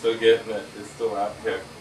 still getting it. It's still out here.